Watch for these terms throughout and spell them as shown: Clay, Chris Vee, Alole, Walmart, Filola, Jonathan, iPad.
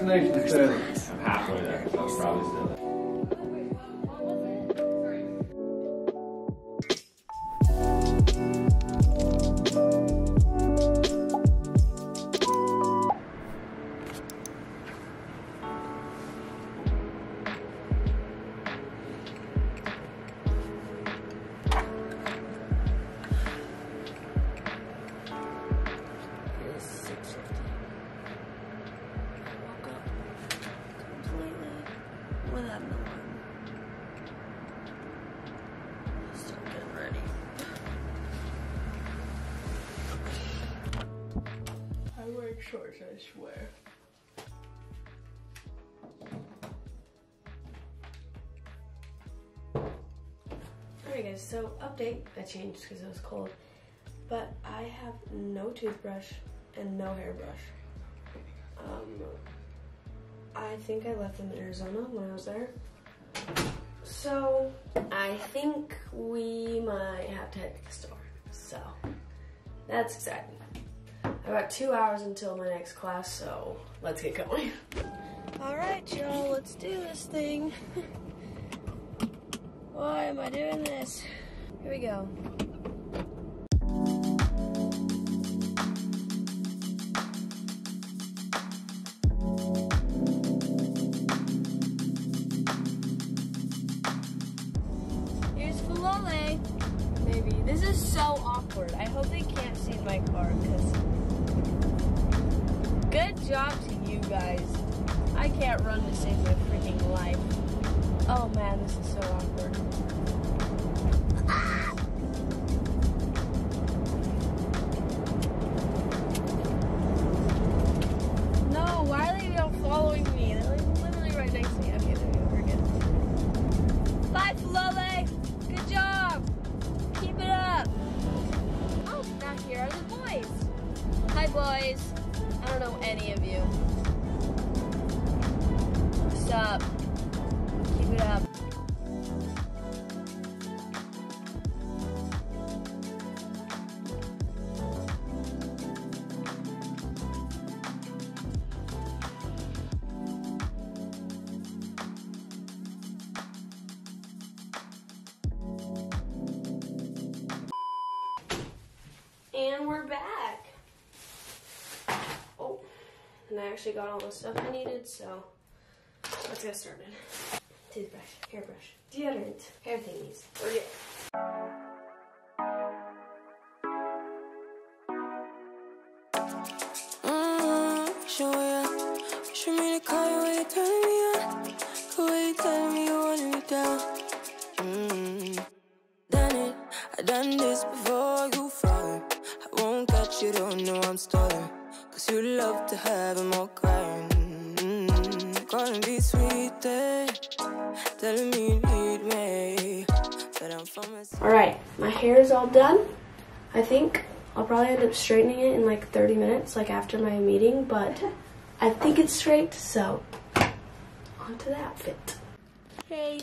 Nice. I'm halfway there, so I'm probably still there. Shorts, I swear. Alright guys, so update. I changed because it was cold, but I have no toothbrush and no hairbrush. I think I left them in Arizona when I was there. So I think we might have to head to the store. So that's exciting. I've got 2 hours until my next class, so let's get going. All right, y'all, let's do this thing. Why am I doing this? Here we go. Here's Filola. Maybe. This is so awkward. I hope they can't see my car, because... Good job to you guys. I can't run to save my freaking life. Oh man, this is so awkward. Ah! No, why are they all following me? They're like literally right next to me. Okay, there we go, we're good. Bye, Alole! Good job! Keep it up! Oh, back here are the boys. Hi, boys. I don't know any of you. What's up? Keep it up. And we're back. And I actually got all the stuff I needed, so let's get started. Toothbrush, hairbrush, deodorant, hair thingies. We're good. Wishing me to call you when you're turning me on. The way you're telling me you want me down. Done it, I done this before you fall. I won't catch you, don't know I'm stalling. Cause you love to have them all crying. Gonna be sweet, telling me you need me. Alright, my hair is all done. I think I'll probably end up straightening it in like 30 minutes, like after my meeting, but I think it's straight, so on to the outfit. Hey,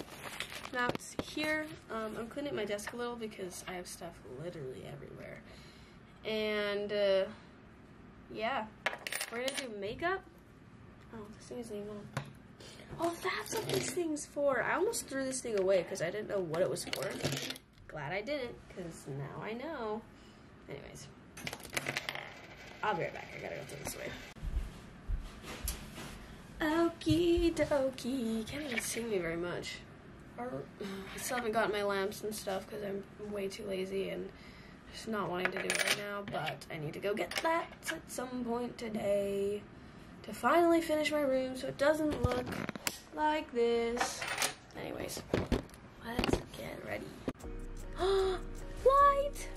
now it's here. I'm cleaning my desk a little because I have stuff literally everywhere. And, yeah, we're gonna do makeup. Oh, this thing isn't even on. Oh, that's what this thing's for. I almost threw this thing away because I didn't know what it was for. Glad I didn't, because now I know. Anyways, I'll be right back. I gotta go through this way. Okie dokie. Can't even sing me very much. I still haven't gotten my lamps and stuff because I'm way too lazy and just not wanting to do it right now, but I need to go get that at some point today to finally finish my room so it doesn't look like this. Anyways, let's get ready. Light!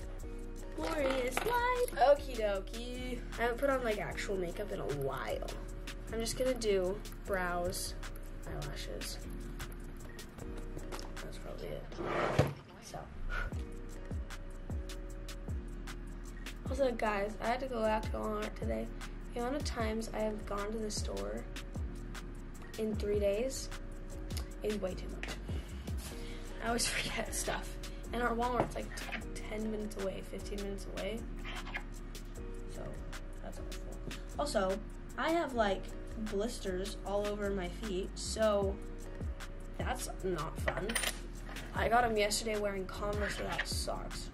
Glorious light! Okie dokie. I haven't put on like actual makeup in a while. I'm just gonna do brows, eyelashes. That's probably it. So. Also, guys, I had to go out to Walmart today. The amount of times I have gone to the store in 3 days is way too much. I always forget stuff. And our Walmart's like 10 minutes away, 15 minutes away. So, that's awful. Also, I have like blisters all over my feet, so that's not fun. I got them yesterday wearing Converse without socks.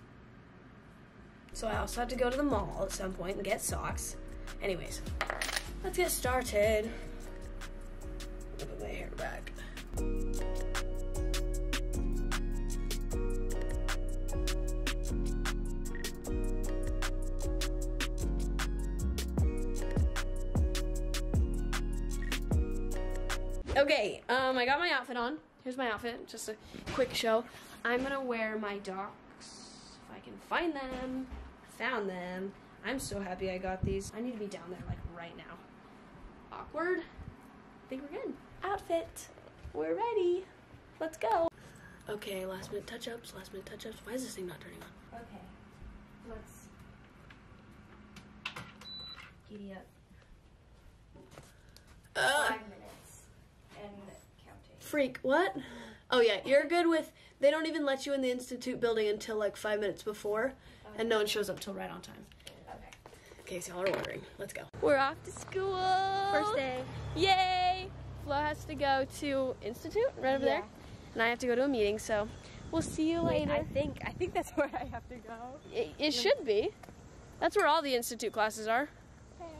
So I also have to go to the mall at some point and get socks. Anyways, let's get started. Let me put my hair back. Okay, I got my outfit on. Here's my outfit, just a quick show. I'm gonna wear my Docs, if I can find them. Found them. I'm so happy I got these. I need to be down there, like, right now. Awkward. I think we're good. Outfit. We're ready. Let's go. Okay, last minute touch-ups, last minute touch-ups. Why is this thing not turning on? Okay, let's giddy up. 5 minutes and counting. Freak, what? Oh yeah, you're good with, they don't even let you in the Institute building until like 5 minutes before, and no one shows up till right on time. Okay. In case y'all are wondering, let's go. We're off to school. First day. Yay! Flo has to go to Institute, right over there. And I have to go to a meeting, so we'll see you later. I think that's where I have to go. It should be. That's where all the Institute classes are. Okay.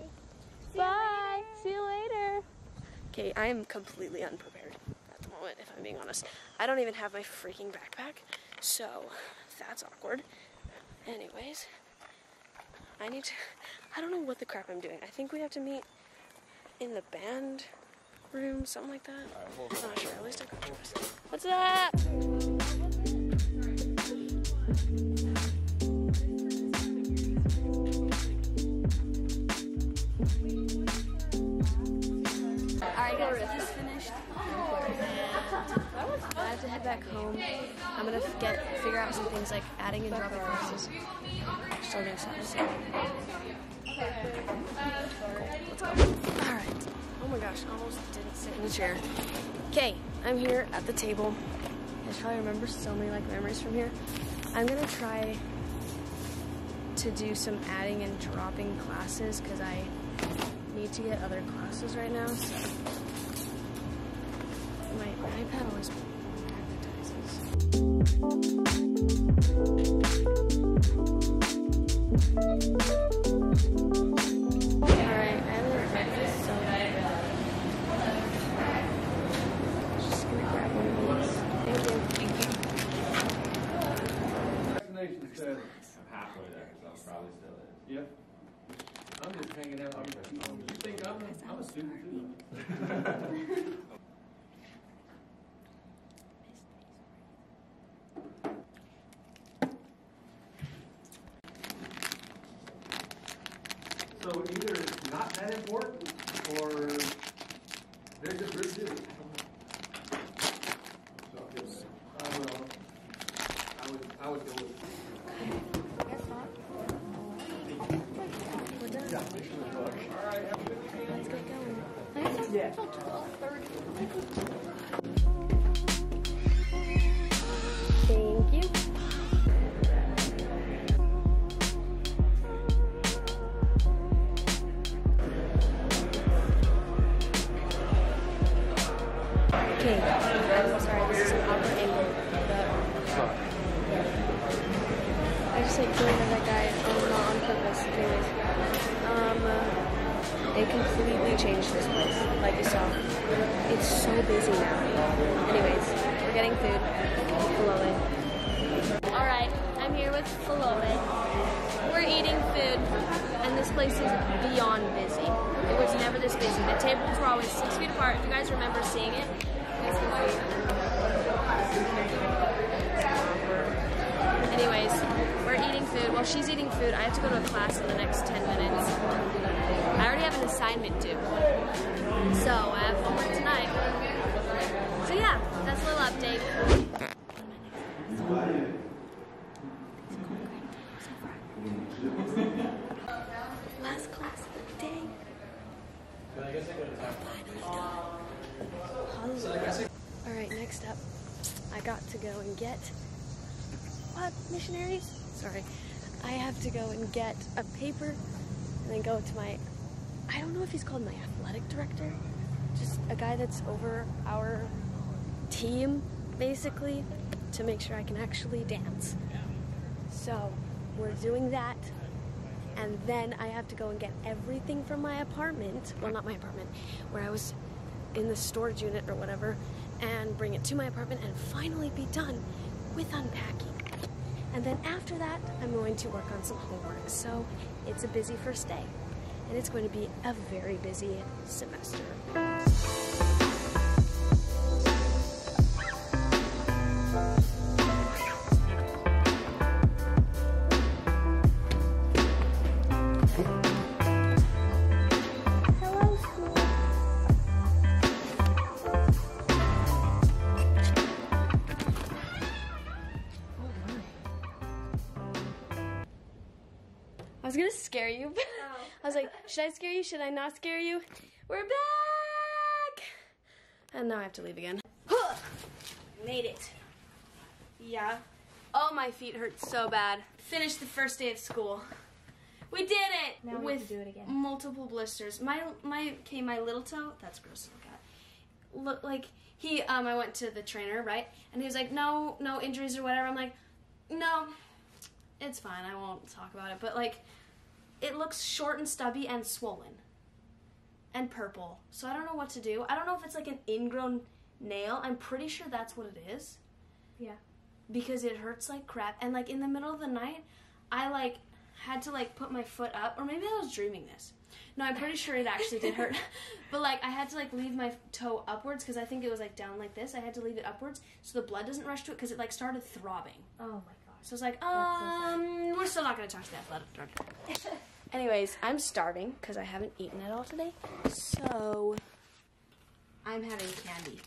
Bye. See you later. Okay, I am completely unprepared at the moment, if I'm being honest. I don't even have my freaking backpack, so that's awkward. Anyways, I don't know what the crap I'm doing. I think we have to meet in the band room, something like that. I'm not sure, at least I got dressed. What's up? Alright guys, I just finished. I have to head back home. I'm gonna figure out some things like adding and dropping classes. Still doing something. Let's go. Alright. Oh my gosh, I almost didn't sit in the chair. Okay, I'm here at the table. I just probably remember so many like memories from here. I'm gonna try to do some adding and dropping classes because I need to get other classes right now. So my iPad always advertises. Alright, I haven't read this so probably still is. Yep. I'm just hanging out. You think I'm a student too? So either it's not that important or they're just really good. So I would go with it. Let's get going. I have to until 12:30. Thank you. Okay, I'm sorry, this is an awkward angle, but I just like doing that guy not on purpose. Anyways. They completely changed this place, like you saw. It's so busy now. Anyways, we're getting food. Alole. Alright, I'm here with Alole. We're eating food, and this place is beyond busy. It was never this busy. The tables were always 6 feet apart. You guys remember seeing it? Anyways, we're eating food. Well, she's eating food. I have to go to a class in the next 10 minutes. I already have an assignment due, so I have homework tonight. So yeah, that's a little update. Last class of the day. Finally done. Alright, next up, I got to go and get, what, missionaries? Sorry, I have to go and get a paper and then go to my, I don't know know if he's called my athletic director. Just a guy that's over our team, basically, to make sure I can actually dance. So we're doing that. And then I have to go and get everything from my apartment, well, not my apartment, where I was in the storage unit or whatever, and bring it to my apartment and finally be done with unpacking. And then after that, I'm going to work on some homework. So it's a busy first day, and it's going to be a very busy semester. I was gonna scare you, but oh. I was like, should I scare you? Should I not scare you? We're back! And now I have to leave again. Huh! Made it. Yeah. Oh, my feet hurt so bad. Finished the first day of school. We did it! Now we have to do it again. With multiple blisters. My little toe, that's gross to look at. Look, like, I went to the trainer, right? And he was like, no injuries or whatever. I'm like, no. It's fine, I won't talk about it, but like, it looks short and stubby and swollen. And purple, so I don't know what to do. I don't know if it's like an ingrown nail, I'm pretty sure that's what it is. Yeah. Because it hurts like crap, and like in the middle of the night, I like, had to like put my foot up, or maybe I was dreaming this. No, I'm pretty sure it actually did hurt. But like, I had to like leave my toe upwards, because I think it was like down like this, I had to leave it upwards, so the blood doesn't rush to it, because it like started throbbing. Oh my god. So I was like, we're still not going to talk to the athletic director. Anyways, I'm starving because I haven't eaten at all today. So I'm having candy.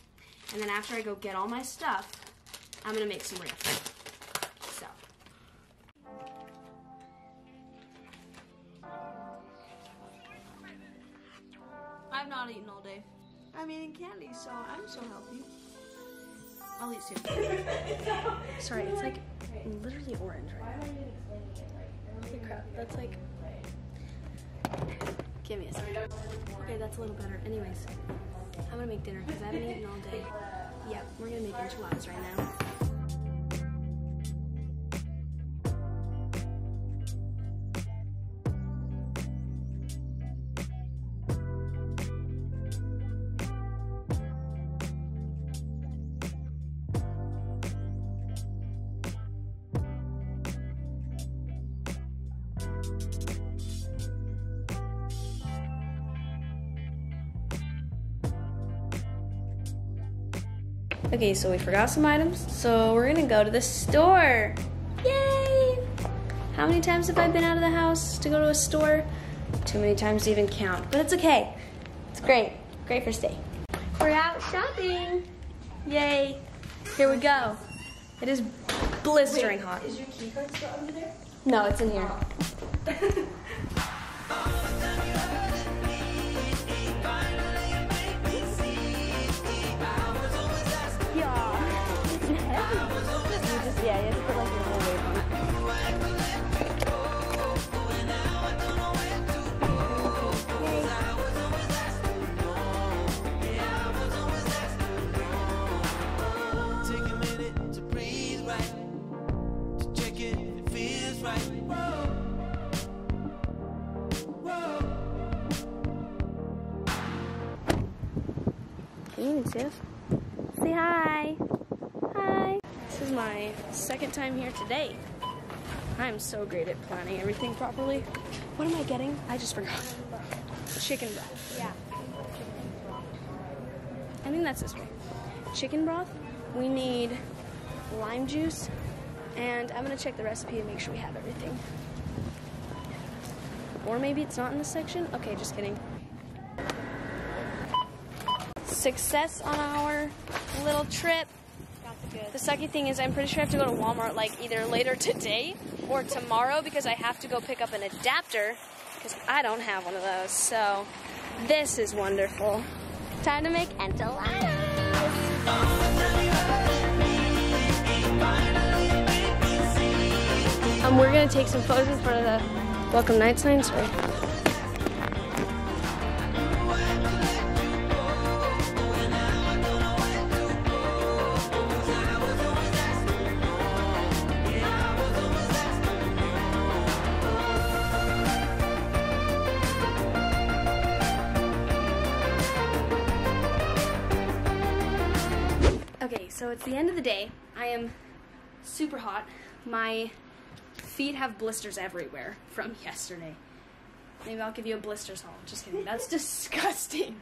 And then after I go get all my stuff, I'm going to make some real food. So. I've not eaten all day. I'm eating candy, so I'm so healthy. I'll eat soon. Sorry, it's like... literally orange right now. Holy crap, that's like... Give me a second. Okay, that's a little better. Anyways, I'm gonna make dinner because I haven't eaten all day. Yep, we're gonna make enchiladas right now. Okay, so we forgot some items, so we're gonna go to the store. Yay! How many times have I been out of the house to go to a store? Too many times to even count, but it's okay. It's great. Great first day. We're out shopping. Yay! Here we go. It is blistering hot. Is your key card still under there? No, it's in here. Yeah, you have to put like a little weight on it. Take a minute to breathe right, to check it, it feels right. Whoa. Evening, Tiff. Say hi. Hi. This is my second time here today. I'm so great at planning everything properly. What am I getting? I just forgot. Chicken broth. Yeah. I think that's this way. Chicken broth. We need lime juice, and I'm gonna check the recipe and make sure we have everything. Or maybe it's not in this section. Okay, just kidding. Success on our little trip. The sucky thing is I'm pretty sure I have to go to Walmart like either later today or tomorrow because I have to go pick up an adapter because I don't have one of those. So this is wonderful. Time to make enchiladas. We're gonna take some photos in front of the welcome night sign. Sorry. So it's the end of the day. I am super hot. My feet have blisters everywhere from yesterday. Maybe I'll give you a blisters haul. Just kidding. That's disgusting.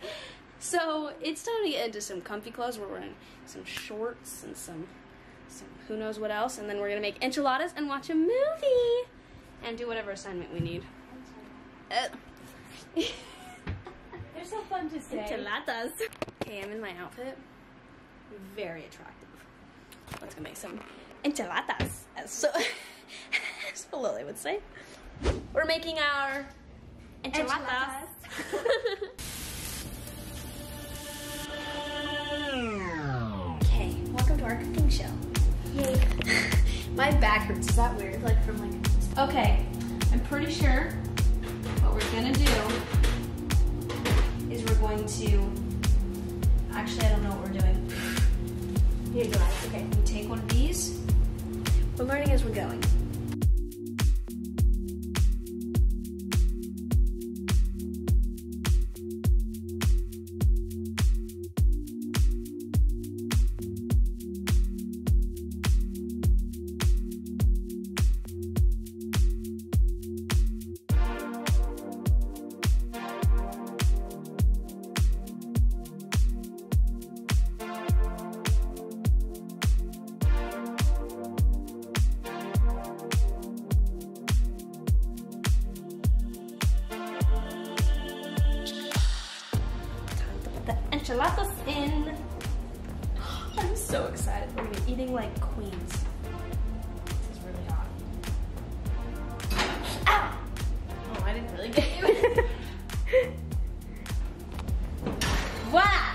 So it's time to get into some comfy clothes. We're wearing some shorts and some who knows what else. And then we're going to make enchiladas and watch a movie. And do whatever assignment we need. They're so fun to say. Enchiladas. Okay, I'm in my outfit. Very attractive. Let's go make some enchiladas, as Filola would say. We're making our enchiladas. Okay, welcome to our cooking show. Yay. My back hurts. Is that weird? Like from like. Okay, I'm pretty sure what we're gonna do is we're going to. Actually, I don't know what we're doing. Here you go. Okay, we take one of these. We're learning as we're going. Enchiladas in. I'm so excited. We're eating like queens. This is really hot. Ow! Oh, I didn't really get you. Wow!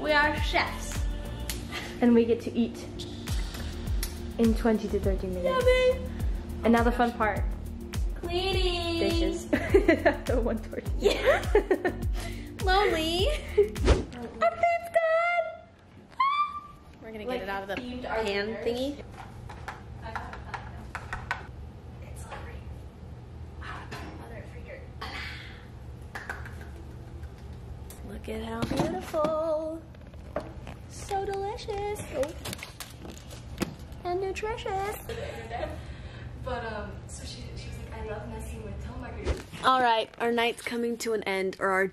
We are chefs. And we get to eat in 20 to 30 minutes. Yummy. And now the fun part. Cleaning. Dishes. The one torch. Yeah. Lonely. Our food's gone! We're gonna get it out of the pan thingy. It's hungry. Mother figure. Look at how beautiful. So delicious. And nutritious. But she was like, I love messing with telemarketers. All right, our night's coming to an end, or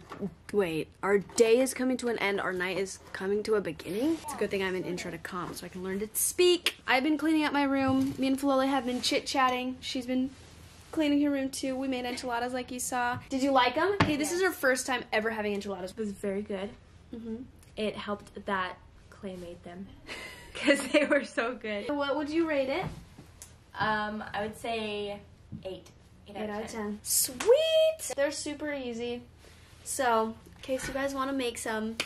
our day is coming to an end, our night is coming to a beginning. It's a good thing I'm in intro to comm, so I can learn to speak. I've been cleaning up my room. Me and Filola have been chit-chatting. She's been cleaning her room too. We made enchiladas like you saw. Did you like them? Hey, this is her first time ever having enchiladas. It was very good. It helped that Clay made them, because they were so good. What would you rate it? I would say 8. 8 out of 10. Sweet! They're super easy. So, in case you guys want to make some,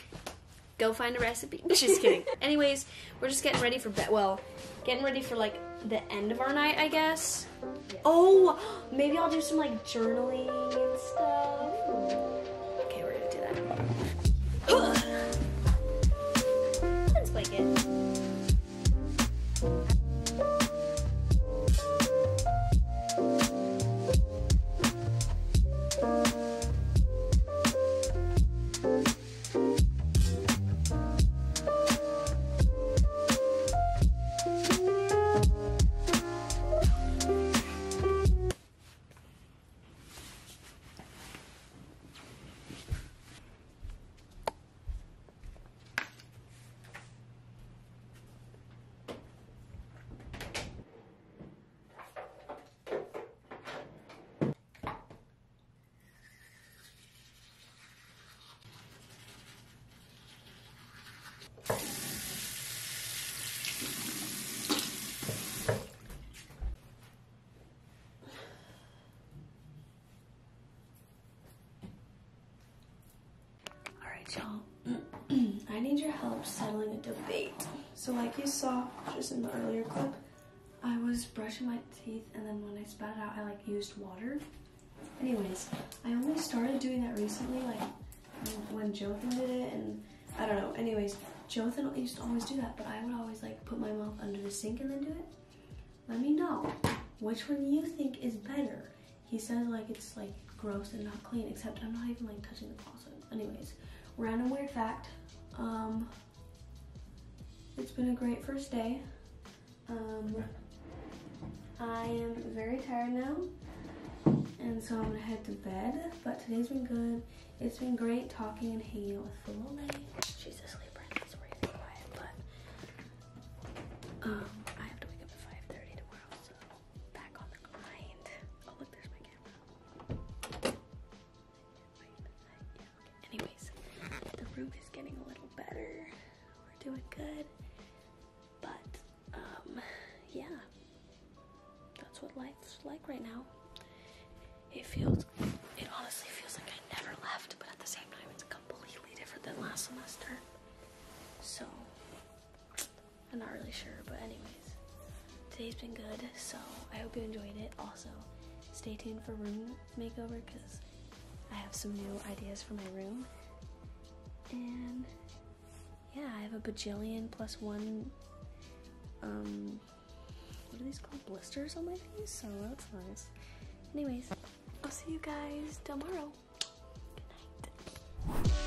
go find a recipe. Just kidding. Anyways, we're just getting ready for bed. Well, getting ready for like the end of our night, I guess. Yes. Oh, maybe I'll do some like journaling and stuff. Okay, we're gonna do that. Ugh. Let's play it. Y'all, I need your help settling a debate. So like you saw just in the earlier clip, I was brushing my teeth and then when I spat it out, I like used water. Anyways, I only started doing that recently, like when Jonathan did it, and I don't know. Anyways, Jonathan used to always do that, but I would always like put my mouth under the sink and then do it. Let me know which one you think is better. He says like it's like gross and not clean, except I'm not even like touching the closet. Anyways. Random weird fact, It's been a great first day. I am very tired now, and so I'm gonna head to bed, but today's been good. It's been great talking and hanging out with Filola. She's asleep right now, so we're gonna be quiet, but I have to wake up at 5:30 tomorrow, so back on the grind. Oh look, there's my camera. Anyways, the room is getting a little better. We're doing good, but yeah. That's what life's like right now. It honestly feels like I never left, but at the same time, it's completely different than last semester. So, I'm not really sure, but anyways, today's been good, so I hope you enjoyed it. Also, stay tuned for room makeover, because I have some new ideas for my room. And, yeah, I have a bajillion plus one, what are these called? Blisters on my face, so that's nice. Anyways, I'll see you guys tomorrow. Good night.